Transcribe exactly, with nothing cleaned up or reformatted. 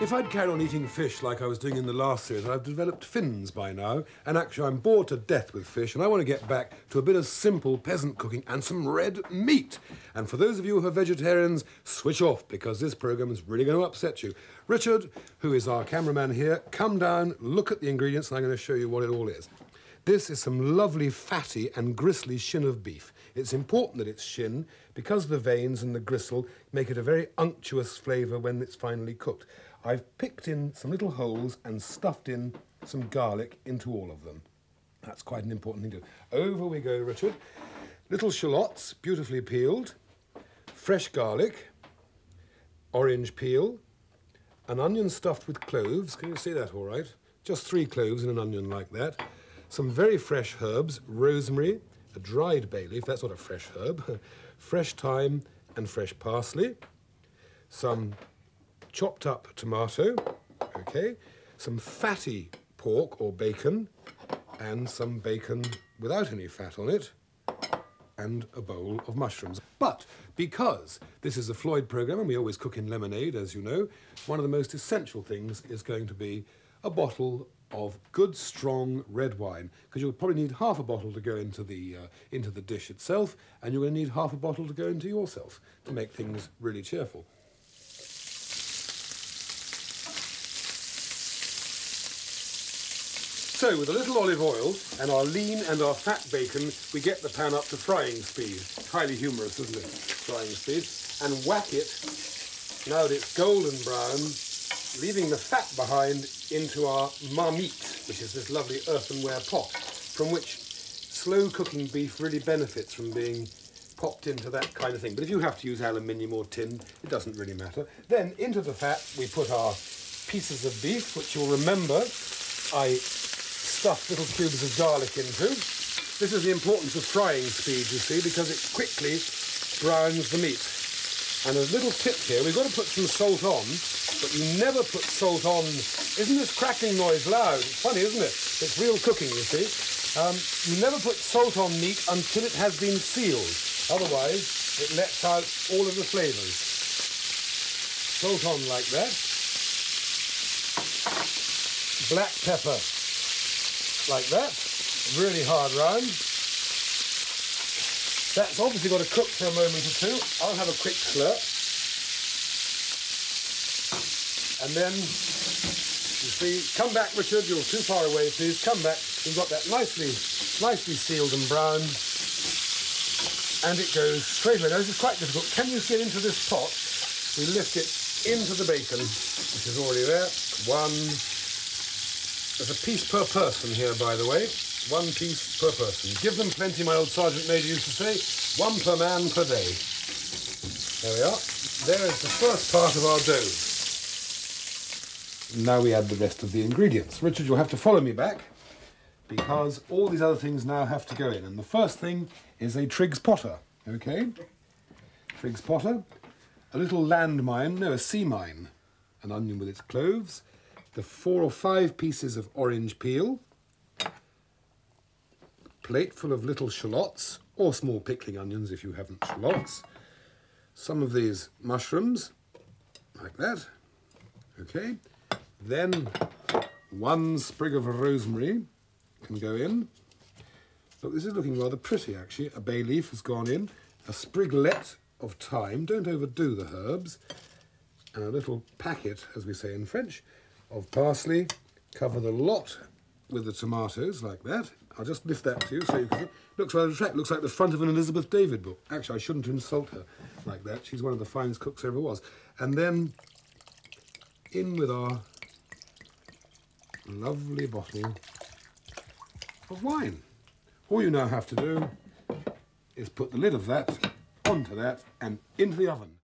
If I'd carried on eating fish like I was doing in the last series, I'd have developed fins by now. And actually, I'm bored to death with fish, and I want to get back to a bit of simple peasant cooking and some red meat. And for those of you who are vegetarians, switch off, because this programme is really going to upset you. Richard, who is our cameraman here, come down, look at the ingredients, and I'm going to show you what it all is. This is some lovely fatty and gristly shin of beef. It's important that it's shin, because the veins and the gristle make it a very unctuous flavour when it's finally cooked. I've picked in some little holes and stuffed in some garlic into all of them. That's quite an important thing to do. Over we go, Richard. Little shallots, beautifully peeled, fresh garlic, orange peel, an onion stuffed with cloves. Can you see that all right? Just three cloves in an onion like that. Some very fresh herbs, rosemary, a dried bay leaf, that's not a fresh herb, fresh thyme and fresh parsley, some chopped up tomato, okay, some fatty pork or bacon, and some bacon without any fat on it, and a bowl of mushrooms. But because this is a Floyd programme and we always cook in lemonade, as you know, one of the most essential things is going to be a bottle of good, strong red wine, because you'll probably need half a bottle to go into the, uh, into the dish itself, and you're going to need half a bottle to go into yourself to make things really cheerful. So, with a little olive oil and our lean and our fat bacon, we get the pan up to frying speed. Highly humorous, isn't it? Frying speed. And whack it, now that it's golden brown, leaving the fat behind, into our marmite, which is this lovely earthenware pot, from which slow cooking beef really benefits from being popped into that kind of thing. But if you have to use aluminium or tin, it doesn't really matter. Then, into the fat, we put our pieces of beef, which you'll remember I stuffed little cubes of garlic into. This is the importance of frying speed, you see, because it quickly browns the meat. And a little tip here, we've got to put some salt on, but you never put salt on. Isn't this crackling noise loud? It's funny, isn't it? It's real cooking, you see. Um, you never put salt on meat until it has been sealed. Otherwise, it lets out all of the flavours. Salt on like that. Black pepper. Like that, really hard round. That's obviously got to cook for a moment or two. I'll have a quick slurp. And then, you see, come back, Richard, you're too far away, please. Come back. We've got that nicely, nicely sealed and browned. And it goes straight away. Now, this is quite difficult. Can you see into this pot? We lift it into the bacon, which is already there. One. There's a piece per person here, by the way. One piece per person. Give them plenty, my old sergeant major used to say. One per man per day. There we are. There is the first part of our dough. Now we add the rest of the ingredients. Richard, you'll have to follow me back, because all these other things now have to go in. And the first thing is a Triggs Potter, okay? Triggs Potter. A little land mine, no, a sea mine. An onion with its cloves. The four or five pieces of orange peel, a plateful of little shallots, or small pickling onions if you haven't shallots, some of these mushrooms, like that, okay, then one sprig of rosemary can go in. Look, this is looking rather pretty, actually. A bay leaf has gone in, a spriglet of thyme, don't overdo the herbs, and a little packet, as we say in French, of parsley. Cover the lot with the tomatoes, like that. I'll just lift that to you so you can see. Looks rather attractive. Looks like the front of an Elizabeth David book. Actually, I shouldn't insult her like that. She's one of the finest cooks there ever was. And then in with our lovely bottle of wine. All you now have to do is put the lid of that onto that and into the oven.